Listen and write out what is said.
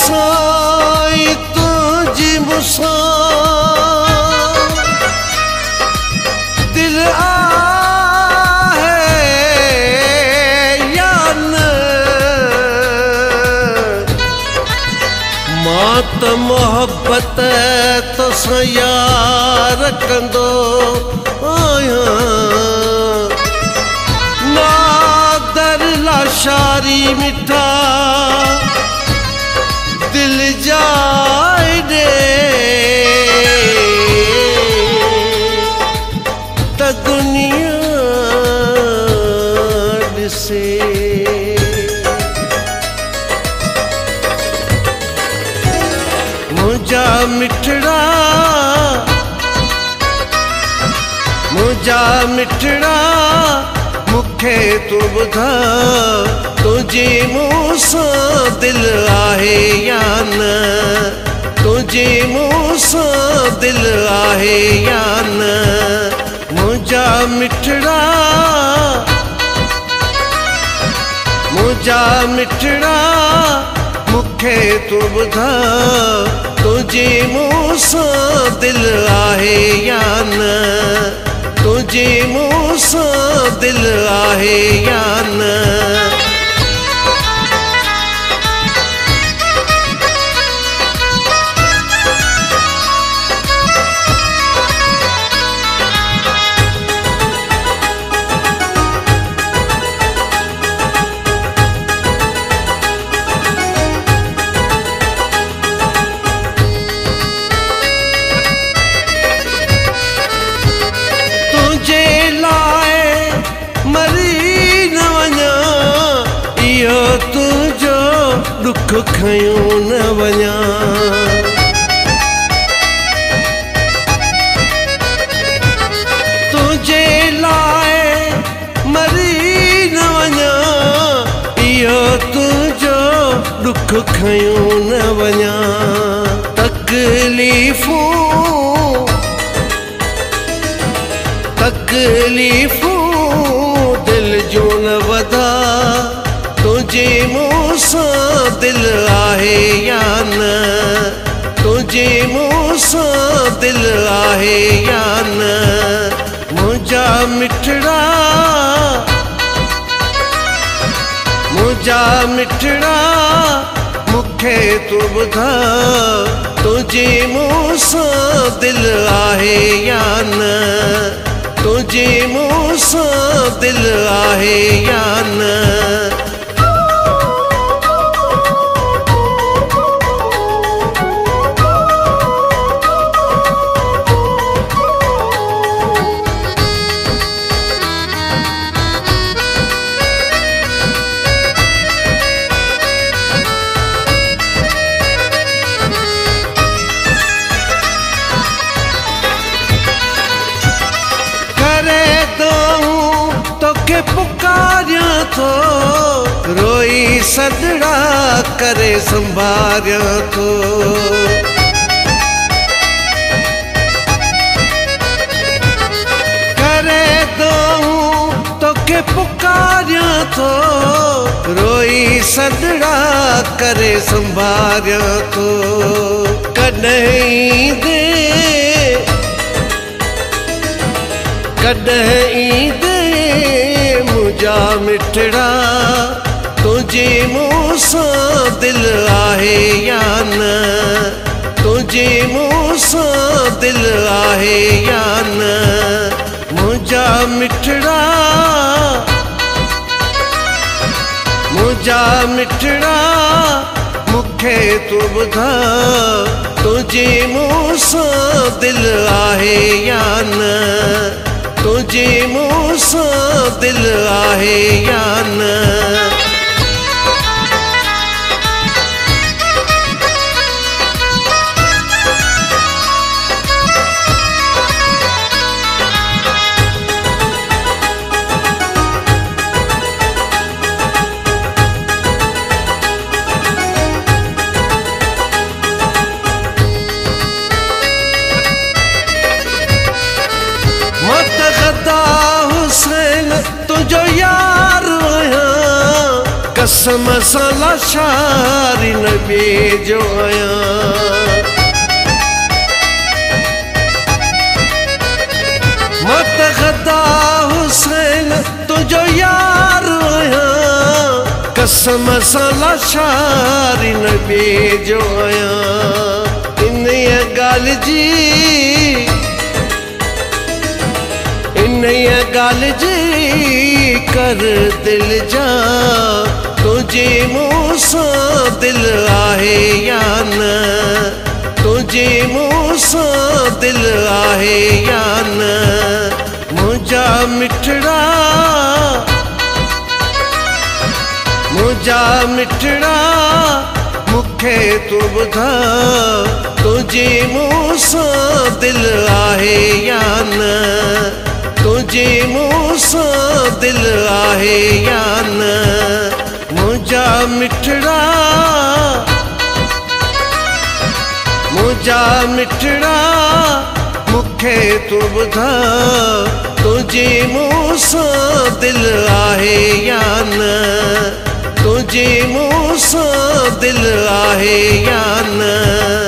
साई तुझी मुसा दिल आए यान मात मोहब्बत तो यार कंदो नादर लाशारी मिठा दिल जाए त दुनिया से मुझा मिठड़ा मुझा मिठड़ा मुखे तू बुधा तुझी मूसा दिल आहे या न तुझी मूसा दिल आहे या न मुझा मिठड़ा मुझा मिठड़ा मुखे तू बुधा तुझी मूसा दिल आहे या न तुझे मूसा दिल आहे या न दुख खयो न वना तुझे लाए मरी न वना यो तुझो दुख खयो न वना तकलीफू दिल जो न वदा तुझे मूसा दिल आहे या न तुझे मूसा दिल आहे या न मुझा मिठड़ा मुखे तू बुधा तुझे मूसा दिल आहे या न तुझे मूसा दिल आहे या न पुकारिया तो रोई सदड़ा करे संभारिया तो करे दो तो के पुकारिया तो रोई सदड़ा करे संभारिया तो कदहीं दे मुझा मिठड़ा तुझे मूसा दिल आहे या न तुझे मूसा दिल आहे या न मुझा मिठड़ा मुखे तू बुधा तुझे मूसा दिल आहे या न तुझे मूसा दिल आहे या न कसम साला शारी नबी जो आया मत खता हुसैन तुझो यार आया कसम साला शारी नबी जो आया इन ये गाल जी ये गाल जी कर दिल जा तुझे मूसा दिल आहे या न तुझे मूसा दिल आहे या न मुझा मिठड़ा मुखे तू बुधा तुझे मूसा दिल आहे या न तुझे मूसा दिल आहे या न मुझा मिठड़ा मुखे तू बुधा तुझे मूसा दिल आहे या न तुझे मूसा दिल आहे या न।